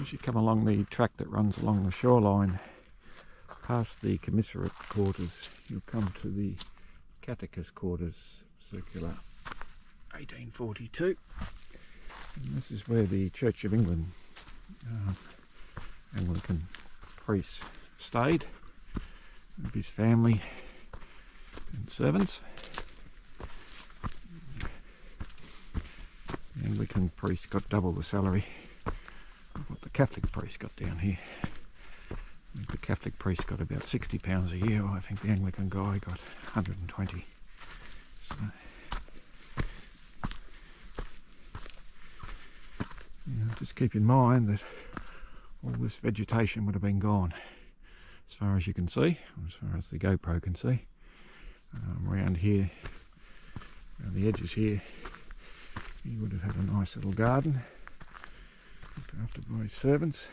As you come along the track that runs along the shoreline, past the commissariat quarters, you'll come to the catechist quarters, circular 1842. And this is where the Church of England Anglican priest stayed with his family and servants. The Anglican priest got double the salary of what the Catholic priest got down here. I think the Catholic priest got about £60 a year, I think the Anglican guy got 120. So, you know, just keep in mind that all this vegetation would have been gone as far as you can see, or as far as the GoPro can see. Around here, around the edges here, you would have had a nice little garden looked after by his servants,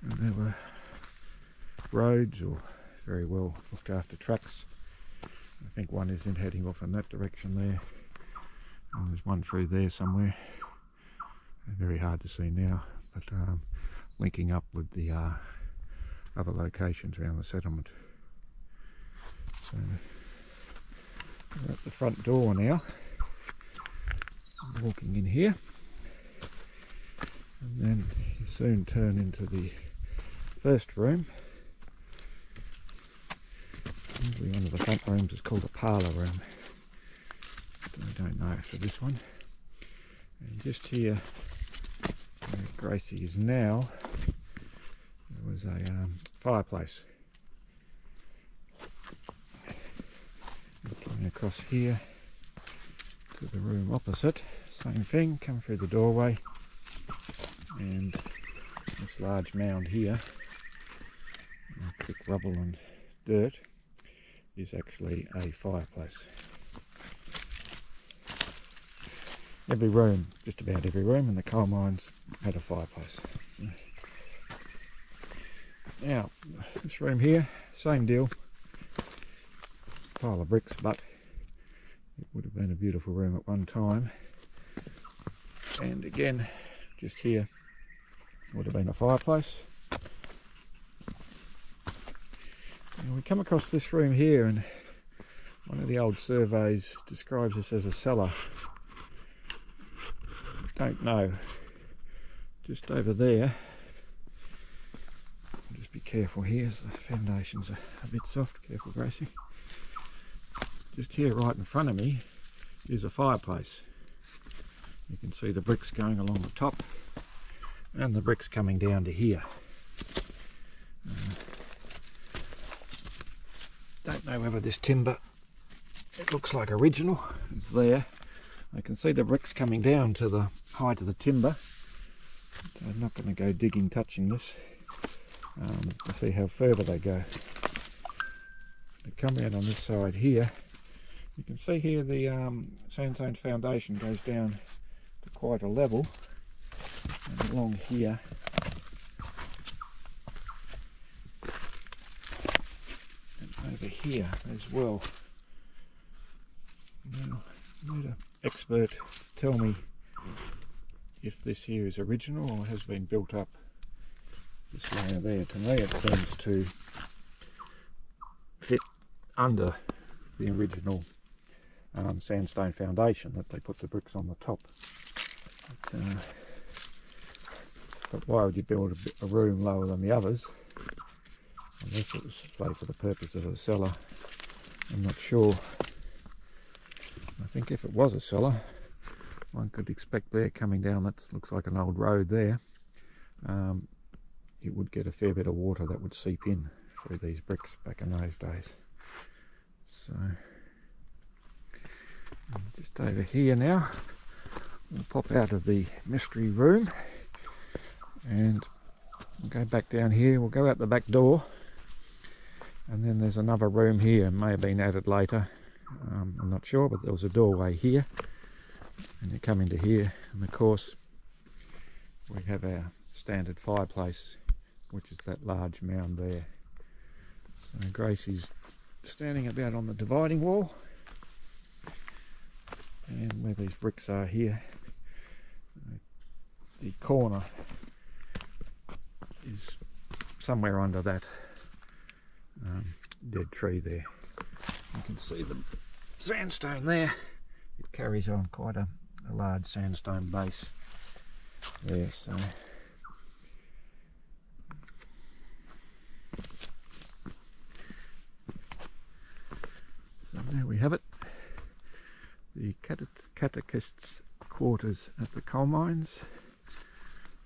and there were roads or very well looked after tracks. I think one isn't heading off in that direction there, and there's one through there somewhere. Very hard to see now, but linking up with the other locations around the settlement. So we're at the front door now, walking in here, and then you soon turn into the first room. Usually one of the front rooms is called a parlour room, but I don't know for this one. And just here where Gracie is now, there was a fireplace. Looking across here to the room opposite, same thing, come through the doorway, and this large mound here, thick rubble and dirt, is actually a fireplace. Every room, just about every room in the coal mines had a fireplace. Now, this room here, same deal, pile of bricks, but it would have been a beautiful room at one time. And again, just here would have been a fireplace. And we come across this room here, and one of the old surveys describes this as a cellar. Don't know, just over there, just be careful here, so the foundations are a bit soft, careful Gracie. Just here right in front of me is a fireplace. You can see the bricks going along the top and the bricks coming down to here. Don't know whether this timber, it looks like original, it's there. I can see the bricks coming down to the height of the timber. I'm not going to go digging touching this to see how further they go. They come out on this side here. You can see here the sandstone foundation goes down to quite a level, and along here and over here as well. Now, need an expert to tell me if this here is original or has been built up. This layer there, to me it seems to fit under the original sandstone foundation that they put the bricks on the top. But why would you build a room lower than the others? Unless it was, say, for the purpose of a cellar, I'm not sure. I think if it was a cellar, one could expect there coming down, that looks like an old road there, it would get a fair bit of water that would seep in through these bricks back in those days. So, just over here now, we'll pop out of the mystery room and we'll go back down here, we'll go out the back door, and then there's another room here, may have been added later. I'm not sure, but there was a doorway here, and you come into here, and of course we have our standard fireplace, which is that large mound there. So Gracie's standing about on the dividing wall, and where these bricks are here, the corner is somewhere under that dead tree there. You can see the sandstone there. It carries on quite a large sandstone base there. So there we have it, the catechists' quarters at the coal mines,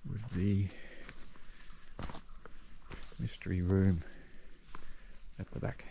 with the mystery room at the back.